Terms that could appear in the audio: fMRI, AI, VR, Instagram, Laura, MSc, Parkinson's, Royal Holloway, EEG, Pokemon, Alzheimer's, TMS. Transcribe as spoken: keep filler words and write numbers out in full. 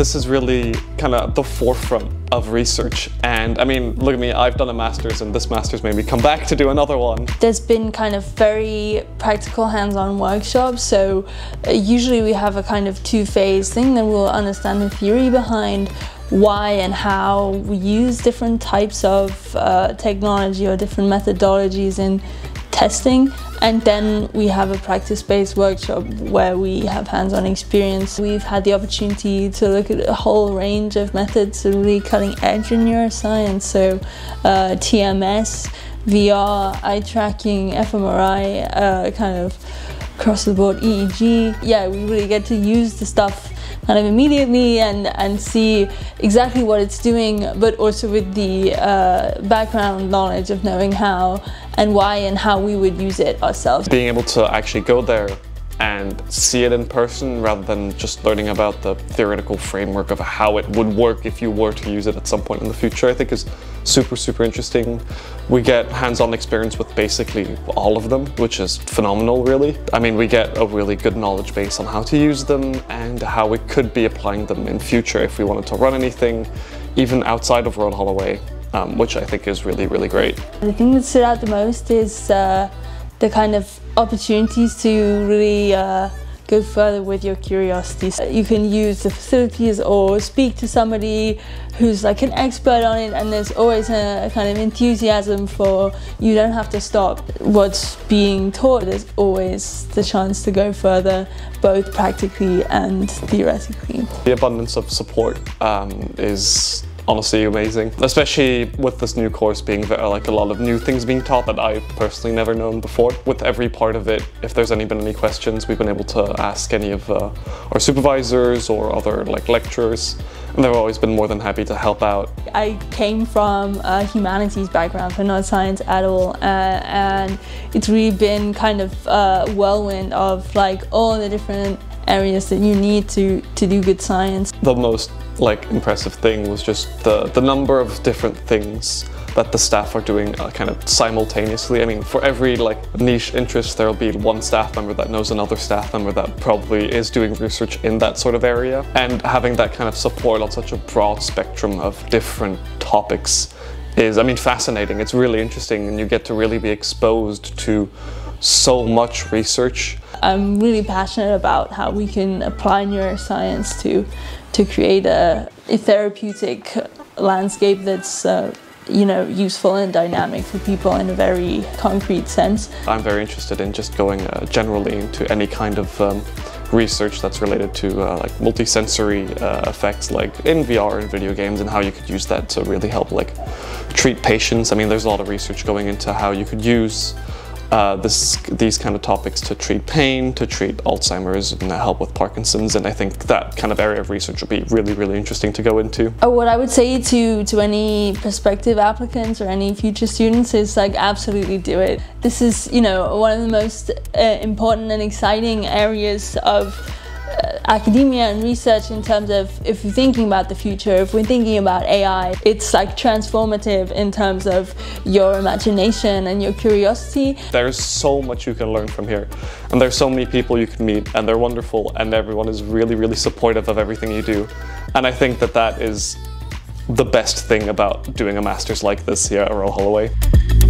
This is really kind of the forefront of research. And I mean, look at me, I've done a master's and this master's made me come back to do another one. There's been kind of very practical hands-on workshops. So usually we have a kind of two-phase thing, then we'll understand the theory behind why and how we use different types of uh, technology or different methodologies in testing. And then we have a practice-based workshop where we have hands-on experience. We've had the opportunity to look at a whole range of methods, really cutting edge in neuroscience, so uh, T M S, V R, eye tracking, fMRI, uh, kind of across the board, E E G. Yeah, we really get to use the stuff kind of immediately and, and see exactly what it's doing, but also with the uh, background knowledge of knowing how and why and how we would use it ourselves. Being able to actually go there and see it in person rather than just learning about the theoretical framework of how it would work if you were to use it at some point in the future, I think is super, super interesting. We get hands-on experience with basically all of them, which is phenomenal, really. I mean, we get a really good knowledge base on how to use them and how we could be applying them in future if we wanted to run anything, even outside of Royal Holloway, um, which I think is really, really great. The thing that stood out the most is uh, the kind of opportunities to really uh, go further with your curiosity. You can use the facilities or speak to somebody who's like an expert on it, and there's always a, a kind of enthusiasm for, you don't have to stop what's being taught. There's always the chance to go further, both practically and theoretically. The abundance of support um, is honestly amazing, especially with this new course being there, like a lot of new things being taught that I personally never known before. With every part of it, if there's any been any questions, we've been able to ask any of uh, our supervisors or other like lecturers, and they've always been more than happy to help out. I came from a humanities background, so not science at all, uh, and it's really been kind of a whirlwind of like all the different areas that you need to, to do good science. The most like impressive thing was just the, the number of different things that the staff are doing uh, kind of simultaneously. I mean, for every like niche interest, there'll be one staff member that knows another staff member that probably is doing research in that sort of area. And having that kind of support on such a broad spectrum of different topics is, I mean, fascinating. It's really interesting, and you get to really be exposed to so much research. I'm really passionate about how we can apply neuroscience to to create a, a therapeutic landscape that's uh, you know, useful and dynamic for people in a very concrete sense. I'm very interested in just going uh, generally into any kind of um, research that's related to uh, like multi-sensory uh, effects, like in V R and video games, and how you could use that to really help like treat patients. I mean, there's a lot of research going into how you could use Uh, this, these kind of topics to treat pain, to treat Alzheimer's, and help with Parkinson's, and I think that kind of area of research would be really, really interesting to go into. What I would say to, to any prospective applicants or any future students is like, absolutely do it. This is, you know, one of the most uh, important and exciting areas of academia and research, in terms of if you're thinking about the future, if we're thinking about A I, it's like transformative in terms of your imagination and your curiosity. There's so much you can learn from here, and there's so many people you can meet, and they're wonderful, and everyone is really, really supportive of everything you do. And I think that that is the best thing about doing a master's like this here at Royal Holloway.